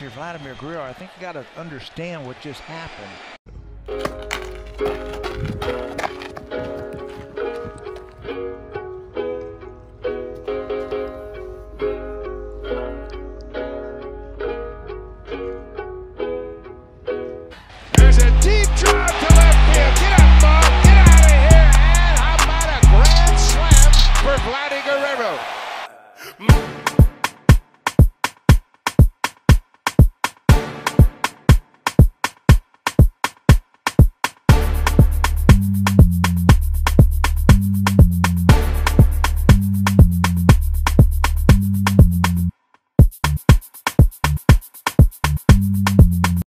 If you're Vladimir Guerrero, I think you got to understand what just happened. Vladimir Guerrero.